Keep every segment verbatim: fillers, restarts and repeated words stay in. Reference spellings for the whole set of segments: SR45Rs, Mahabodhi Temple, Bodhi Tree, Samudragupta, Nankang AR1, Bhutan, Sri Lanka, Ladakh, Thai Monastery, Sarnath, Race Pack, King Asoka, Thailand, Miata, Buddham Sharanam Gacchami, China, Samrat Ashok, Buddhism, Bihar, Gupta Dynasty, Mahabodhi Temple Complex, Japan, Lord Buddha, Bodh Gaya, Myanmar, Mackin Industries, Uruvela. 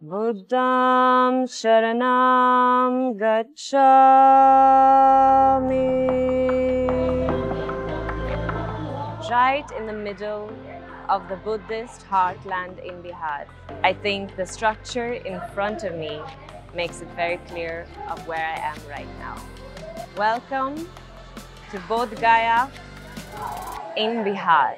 Buddham Sharanam Gacchami. Right in the middle of the Buddhist heartland in Bihar. I think the structure in front of me makes it very clear of where I am right now. Welcome to Bodh Gaya in Bihar.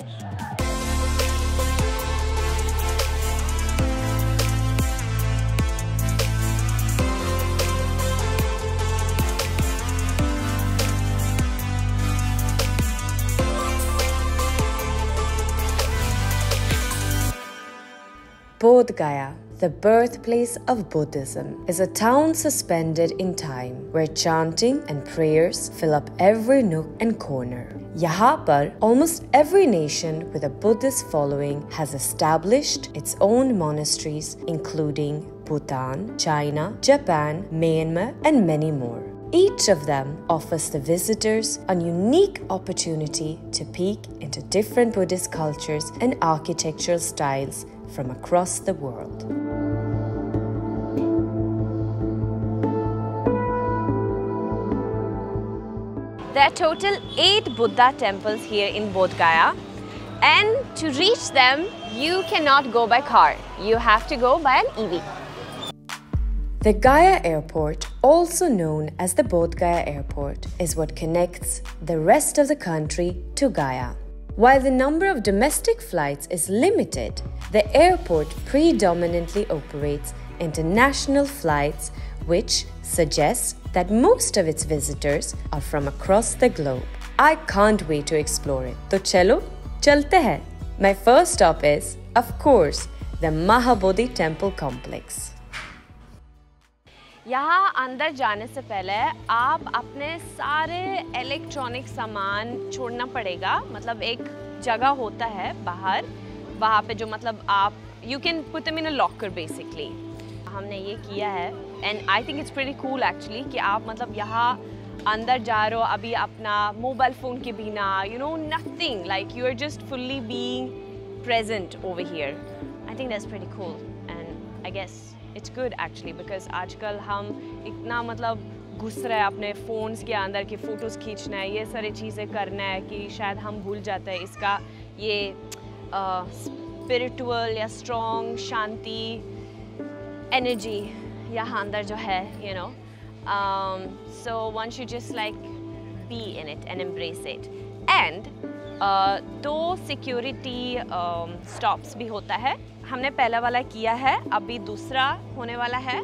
Bodh Gaya, the birthplace of Buddhism, is a town suspended in time where chanting and prayers fill up every nook and corner. Yahan par, almost every nation with a Buddhist following has established its own monasteries, including Bhutan, China, Japan, Myanmar, and many more. Each of them offers the visitors a unique opportunity to peek into different Buddhist cultures and architectural styles from across the world. There are total eight Buddha temples here in Bodh Gaya, and to reach them, you cannot go by car. You have to go by an E V. The Gaya Airport, also known as the Bodh Gaya Airport, is what connects the rest of the country to Gaya. While the number of domestic flights is limited, the airport predominantly operates international flights, which suggests that most of its visitors are from across the globe. I can't wait to explore it. To chalo, chalte hai. My first stop is, of course, the Mahabodhi Temple complex. यहाँ अंदर जाने से पहले आप अपने सारे electronic सामान छोड़ना पड़ेगा. मतलब एक जगह होता है बाहर, वहाँ पे जो मतलब आप you can put them in a locker basically. हमने ये किया है and I think it's pretty cool actually कि आप मतलब यहाँ अंदर जा रहे हो अभी अपना मोबाइल फ़ोन के बिना, you know, nothing, like you are just fully being present over here. I think that's pretty cool and I guess it's good actually because आजकल हम इतना मतलब घुस रहे हैं अपने फ़ोन्स के अंदर कि फ़ोटोज़ खींचना है, ये सारी चीज़ें करना है कि शायद हम भूल जाते हैं इसका ये स्पिरिचुअल या स्ट्रॉन्ग शांति एनर्जी यहाँ अंदर जो है, you know. Um, so one should just like be in it and embrace it. And uh, दो सिक्योरिटी स्टॉप्स um, भी होता है. हमने पहला वाला किया है, अभी दूसरा होने वाला है.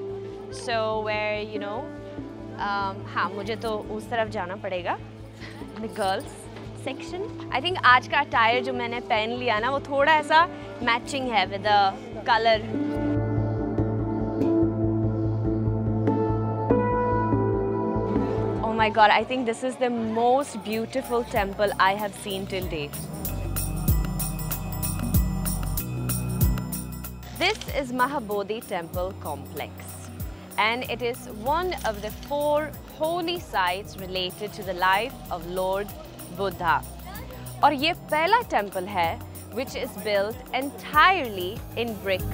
So where you know, um, हाँ मुझे तो उस तरफ जाना पड़ेगा. The girls section. I think आज का attire जो मैंने पहन लिया ना वो थोड़ा ऐसा matching है with the color. Oh my God! I think this is the most beautiful temple I have seen till date. This is Mahabodhi Temple complex and it is one of the four holy sites related to the life of Lord Buddha. और ये पहला temple है which is built entirely in bricks.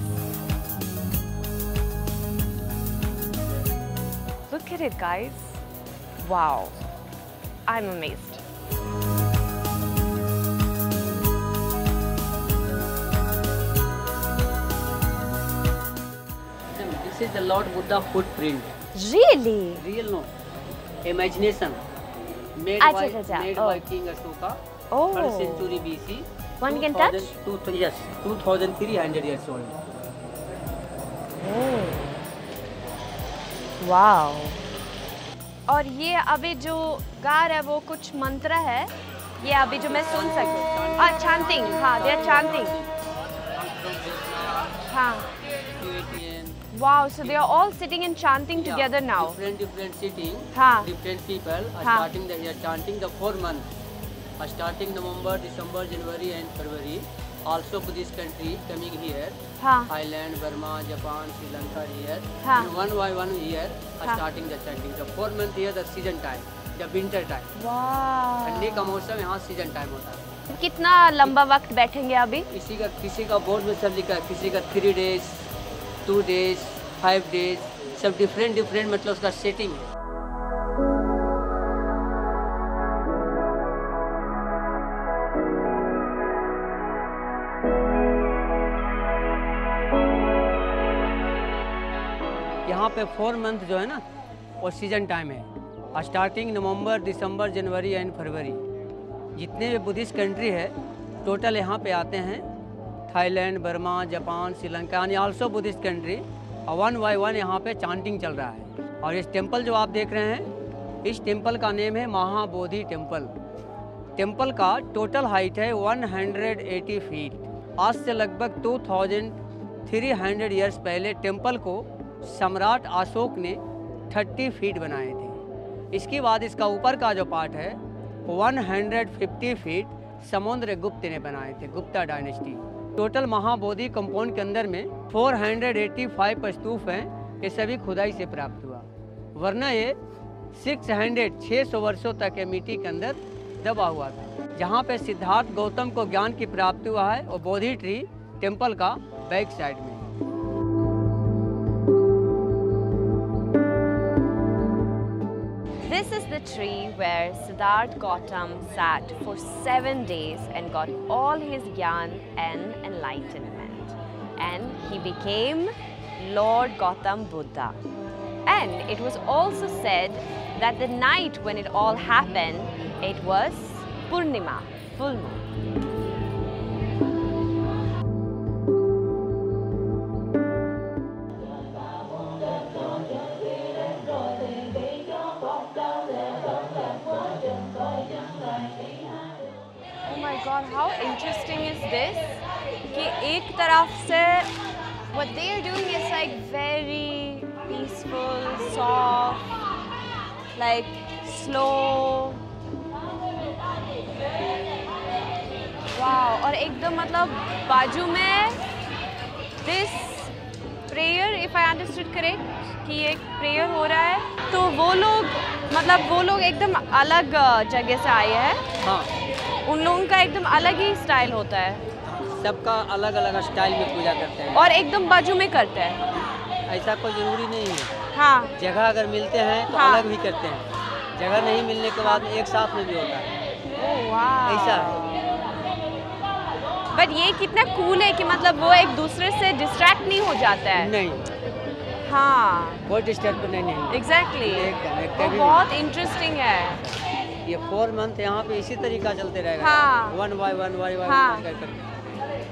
Look at it guys. Wow. I'm amazed. This is the Lord Buddha footprint. Really? Real no. Imagination. Made acha, by, acha. Made oh. by King Asoka. Oh. first century B C. One can touch? Two, yes. two thousand three hundred years old. Oh. Wow. और ये अभी जो गा रहा है वो कुछ मंत्र है. ये अभी जो मैं सुन सकूं. Ah, chanting. हाँ, they are chanting. हाँ. Wow, so they are all sitting and chanting yeah, together now. Different, different sitting, Haan. different people are Haan. starting the, they are chanting the four months. Are starting November, December, January and February. Also Buddhist country coming here, Haan. Thailand, Burma, Japan, Sri Lanka here. And one by one here are Haan. starting the chanting. The four months here the season time, the winter time. Wow. And ठंडी का मौसम यहाँ season time होता है. कितना लंबा वक्त बैठेंगे अभी? किसी का किसी का बोर्ड में सब लिखा है, किसी का three days, two days. Five days, सब डिफरेंट डिफरेंट मतलब उसका सेटिंग है। यहाँ पे फोर मंथ जो है ना वो सीजन टाइम है, starting November, December, January and February. जितने भी बुद्धिस्ट कंट्री है टोटल यहाँ पे आते हैं, थाईलैंड, बर्मा, जापान, श्रीलंका यानी आल्सो बुद्धिस्ट कंट्री। और वन बाई वन यहाँ पे चांटिंग चल रहा है। और इस टेम्पल जो आप देख रहे हैं, इस टेम्पल का नेम है महाबोधि टेम्पल। टेम्पल का टोटल हाइट है एक सौ अस्सी फीट। आज से लगभग two thousand three hundred years पहले टेम्पल को सम्राट अशोक ने तीस फीट बनाए थे। इसके बाद इसका ऊपर का जो पार्ट है एक सौ पचास फीट समुद्रगुप्त ने बनाए थे, Gupta dynasty. Total Mahabodhi compound के अंदर में चार सौ पचासी स्तूप हैं, ये सभी खुदाई से प्राप्त हुआ, वरना ये छह सौ वर्षों तक ये मिट्टी के अंदर दबा हुआ था। जहाँ पे सिद्धार्थ गौतम को ज्ञान की प्राप्ति हुआ है और बोधि ट्री टेम्पल का बैक साइड में। This is the tree where Siddharth Gautam sat for seven days and got all his gyan and enlightenment. And he became Lord Gautam Buddha. And it was also said that the night when it all happened, it was Purnima, full moon. God, how interesting is this? कि एक तरफ से what they are doing is like very peaceful, soft, like slow. Wow! और एकदम मतलब बाजू में this prayer, if I understood correct, कि ये prayer हो रहा है, तो वो लोग मतलब वो लोग एकदम अलग जगह से आए हैं। हाँ। उन लोगों का एकदम अलग ही स्टाइल होता है, सबका अलग अलग स्टाइल में पूजा करते हैं और एकदम बाजू में करते हैं। ऐसा कोई जरूरी नहीं है। हाँ, जगह अगर मिलते हैं तो हाँ, अलग भी करते हैं, जगह नहीं मिलने के बाद एक साथ में भी होता है। ओ वाह, ऐसा है। बट ये कितना कूल है कि मतलब वो एक दूसरे से डिस्ट्रैक्ट नहीं हो जाता है। नहीं, हाँ, कोई डिस्टर्ब नहीं है। एग्जैक्टली, बहुत इंटरेस्टिंग है। ये फोर मंथ यहाँ पे इसी तरीका चलते रहेगा। हाँ, one by one by one हाँ, करके।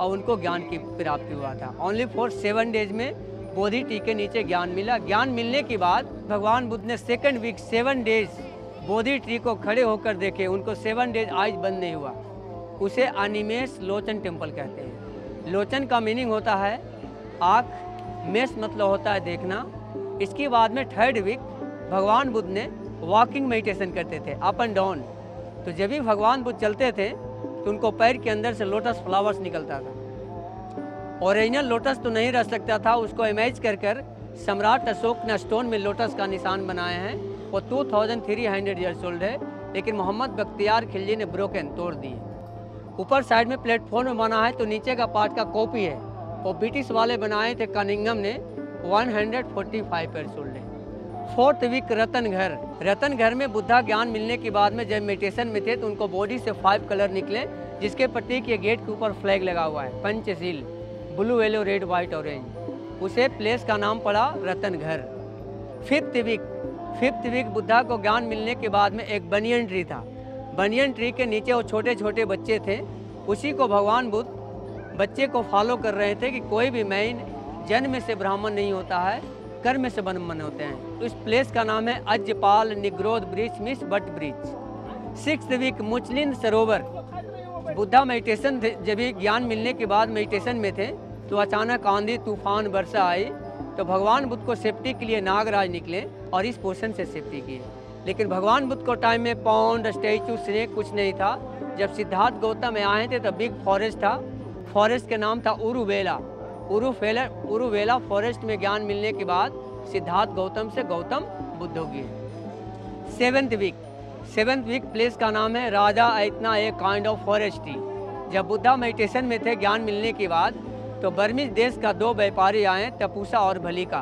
और उनको ज्ञान की प्राप्ति हुआ था। ओनली फॉर सेवन डेज में बोधि ट्री के नीचे ज्ञान मिला। ज्ञान मिलने के बाद भगवान बुद्ध ने second week seven days Bodhi tree को खड़े होकर देखे, उनको सेवन डेज आइज बंद नहीं हुआ। उसे अनिमेश लोचन टेम्पल कहते हैं। लोचन का मीनिंग होता है आँख, मेष मतलब होता है देखना। इसके बाद में थर्ड वीक भगवान बुद्ध ने वॉकिंग मेडिटेशन करते थे अप एंड डाउन। तो जब भी भगवान बुद्ध चलते थे तो उनको पैर के अंदर से लोटस फ्लावर्स निकलता था। ओरिजिनल लोटस तो नहीं रह सकता था, उसको इमेज कर कर सम्राट अशोक ने स्टोन में लोटस का निशान बनाए हैं। वो two thousand three hundred years old है, लेकिन मोहम्मद बख्तियार खिलजी ने ब्रोकन तोड़ दी। ऊपर साइड में प्लेटफॉर्म में बना है, तो नीचे का पार्ट का कॉपी है। वो ब्रिटिश वाले बनाए थे, कनिंगम ने, one hundred forty five years old है। फोर्थ वीक रतन घर, रतन घर में बुद्धा ज्ञान मिलने के बाद में जब मेडिटेशन में थे तो उनको बॉडी से फाइव कलर निकले, जिसके प्रतीक ये गेट के ऊपर फ्लैग लगा हुआ है, Panchsheel, blue, yellow, red, white, orange. उसे प्लेस का नाम पड़ा Ratan Ghar. Fifth week fifth week Buddha को ज्ञान मिलने के बाद में एक बनियन ट्री था। बनियन ट्री के नीचे वो छोटे छोटे बच्चे थे, उसी को भगवान बुद्ध बच्चे को फॉलो कर रहे थे कि कोई भी मैन जन्म से ब्राह्मण नहीं होता है, कर्म से ब्राह्मण होते हैं। इस प्लेस का नाम है Ajapala Nigrodh bridge miss but ब्रिज। Sixth week Muchalinda Sarovar, Buddha meditation जब ज्ञान मिलने के बाद मेडिटेशन में थे तो अचानक आंधी तूफान वर्षा आई, तो भगवान बुद्ध को सेफ्टी के लिए नागराज निकले और इस पोर्शन से सेफ्टी किए। लेकिन भगवान बुद्ध को टाइम में पौंड, स्टैचू, स्नेक कुछ नहीं था। जब सिद्धार्थ गौतम आए थे तो बिग फॉरेस्ट था। फॉरेस्ट का नाम था उरुवेला। उरुवेला उरुवेला फॉरेस्ट में ज्ञान मिलने के बाद सिद्धार्थ गौतम से गौतम बुद्ध हो गए। Seventh week seventh week place का नाम है राजा इतना ए काइंड ऑफ फॉरेस्ट थी। जब बुद्धा मेडिटेशन में थे ज्ञान मिलने के बाद तो बर्मिज देश का दो व्यापारी आए, तपूसा और भलिका।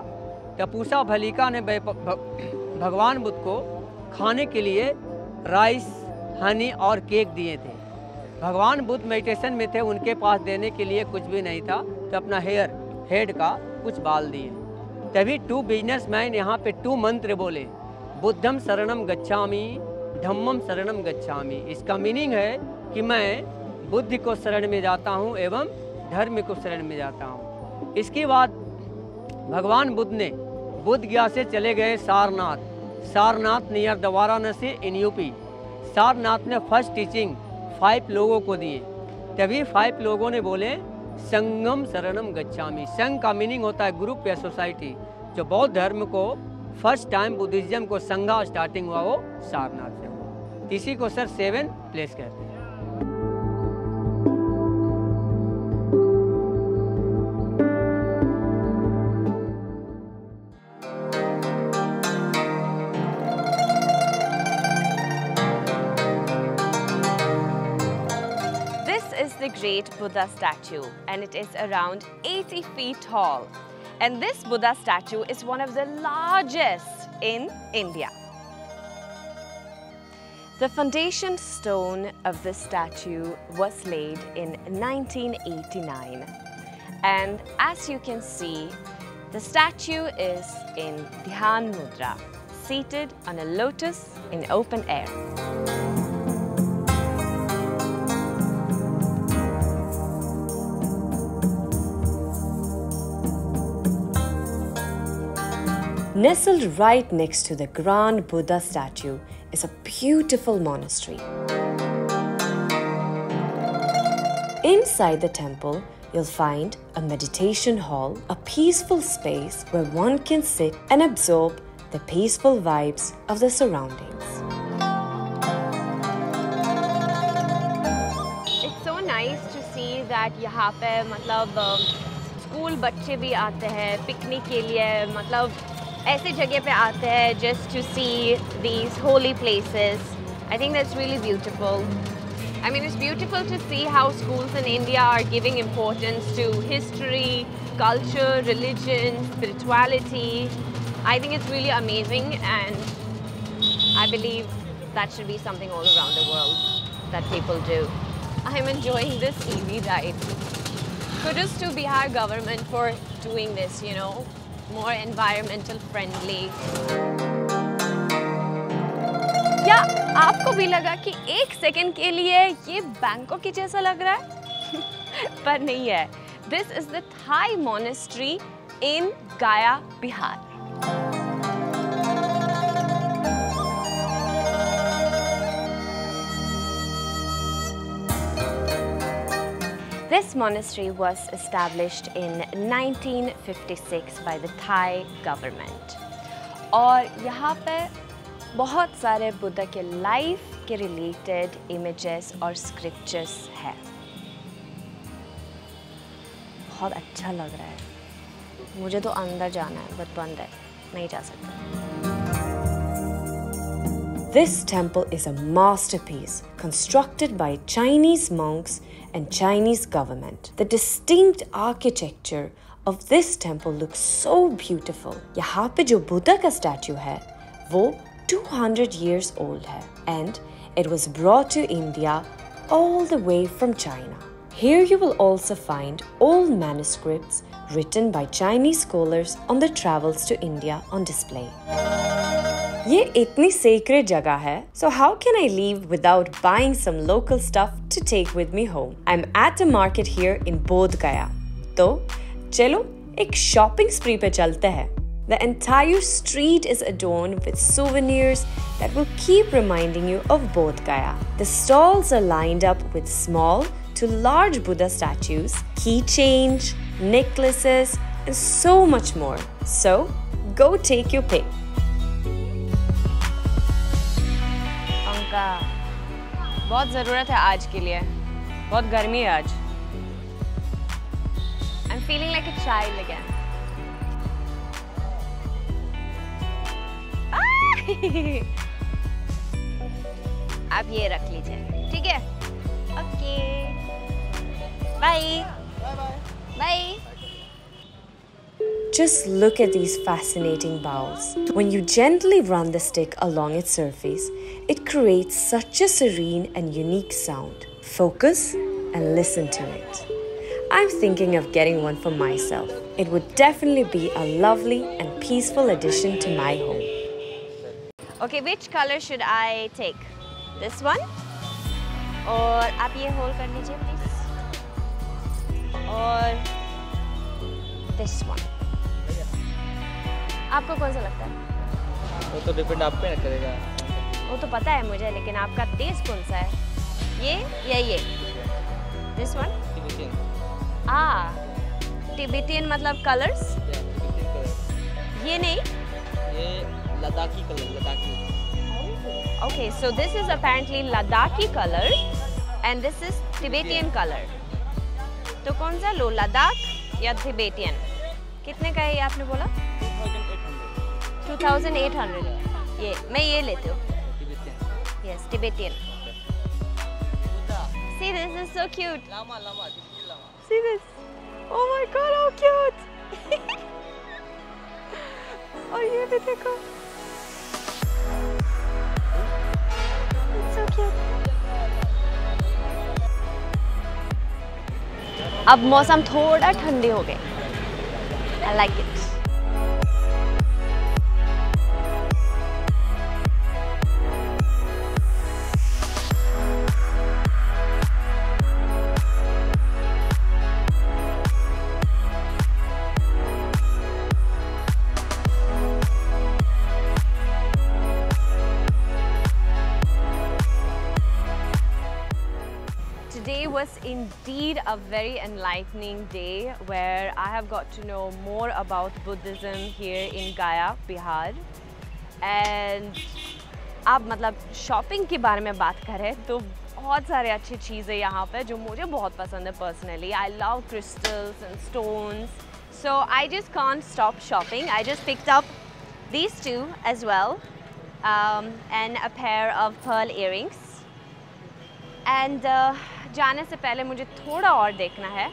तपूसा भलिका ने भगवान बुद्ध को खाने के लिए राइस, हनी और केक दिए थे। भगवान बुद्ध मेडिटेशन में थे, उनके पास देने के लिए कुछ भी नहीं था तो अपना हेयर हेड का कुछ बाल दिए। तभी टू बिजनेसमैन यहाँ पे टू मंत्र बोले, बुद्धम शरणम गच्छामी, धम्मम शरणम गच्छामी। इसका मीनिंग है कि मैं बुद्ध को शरण में जाता हूँ एवं धर्म को शरण में जाता हूँ। इसके बाद भगवान बुद्ध ने बोध गया से चले गए Sarnath. Sarnath near the Varanasi in UP. Sarnath ने फर्स्ट टीचिंग फाइव लोगों को दिए। तभी फाइव लोगों ने बोले संगम शरणम गच्छामी। संघ का मीनिंग होता है ग्रुप या सोसाइटी। जो बौद्ध धर्म को फर्स्ट टाइम बुद्धिज्म को संघा स्टार्टिंग हुआ वो सारनाथ से हुआ। इसी को सर सेवन प्लेस कहते हैं। Great Buddha statue, and it is around eighty feet tall, and this Buddha statue is one of the largest in India. The foundation stone of this statue was laid in nineteen eighty-nine, and as you can see, the statue is in Dhyana Mudra, seated on a lotus in open air. Nestled right next to the grand Buddha statue is a beautiful monastery. Inside the temple, you'll find a meditation hall, a peaceful space where one can sit and absorb the peaceful vibes of the surroundings. It's so nice to see that यहाँ पे मतलब school बच्चे भी आते हैं picnic के लिए, मतलब ऐसे जगह पे आते हैं just to see these holy places. I think that's really beautiful. I mean, it's beautiful to see how schools in India are giving importance to history, culture, religion, spirituality. I think it's really amazing, and I believe that should be something all around the world that people do. I'm enjoying this E V ride. Kudos to Bihar government for doing this, you know. More environmental friendly. क्या आपको भी लगा कि एक second के लिए ये Bangkok के जैसा लग रहा है? पर नहीं है। This is the Thai Monastery in Gaya, Bihar. This monastery was established in nineteen fifty-six by the Thai government. और यहाँ पे बहुत सारे बुद्ध के लाइफ के related images और scriptures हैं। बहुत अच्छा लग रहा है। मुझे तो अंदर जाना है, but बंद है, नहीं जा सकता। This temple is a masterpiece constructed by Chinese monks and Chinese government. The distinct architecture of this temple looks so beautiful. यहाँ पे जो बुद्धा का statue है, वो two hundred years old है, and it was brought to India all the way from China. Here you will also find old manuscripts written by Chinese scholars on their travels to India on display. ये इतनी sacred जगह है, so how can I leave without buying some local stuff to take with me home? I'm at a market here in Bodh Gaya. तो चलो एक shopping spree पे चलते हैं. The entire street is adorned with souvenirs that will keep reminding you of Bodh Gaya. The stalls are lined up with small to large Buddha statues, key change, necklaces, and so much more. So, go take your pick. Anka, बहुत ज़रूरत है आज के लिए. बहुत गर्मी है आज. I'm feeling like a child again. आप ये रख लीजिए, ठीक है? Okay. Bye. Bye. Bye. Bye. Just look at these fascinating bowls. When you gently run the stick along its surface, it creates such a serene and unique sound. Focus and listen to it. I'm thinking of getting one for myself. It would definitely be a lovely and peaceful addition to my home. Okay, which color should I take? This one? Or aap ye hold kar lijiye please. Or this one. आपको कौन सा लगता है? वो तो depend आप पे करेगा. वो तो पता है मुझे, लेकिन आपका टेस्ट कौन सा है? ये या ये? This one? Tibetan. Ah, Tibetan मतलब colors? Yeah, Tibetan colors. ये नहीं? ये Ladakhi color, Ladakhi. Oh. Okay, so this is apparently Ladakhi color, and this is Tibetan color. तो कौन सा लो, Ladakh या Tibetan? कितने का है आपने बोला? two thousand eight hundred. ये मैं ये लेती हूँ. Yes, Tibetan. See, this is so cute. Lama, lama, lama. See this? Oh my God, how cute! और ये भी देखो. It's so cute. अब मौसम थोड़ा ठंडे हो गए. I like it. Was indeed a very enlightening day where I have got to know more about Buddhism here in Gaya, Bihar. And आप मतलब shopping के बारे में बात करें तो बहुत सारे अच्छी चीज़ें यहाँ पे जो मुझे बहुत पसंद है personally. I love crystals and stones, so I just can't stop shopping. I just picked up these two as well, um, and a pair of pearl earrings. And uh, जाने से पहले मुझे थोड़ा और देखना है.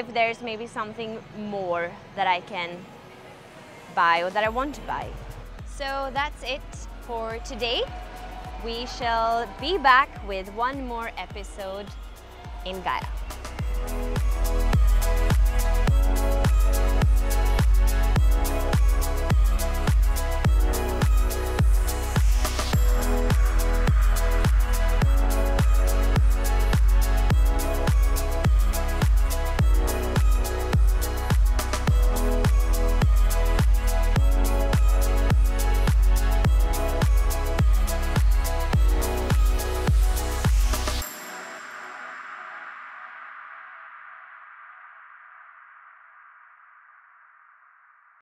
If there's maybe something more that I can buy or that I want to buy. So that's it for today. We shall be back with one more episode in Gaia.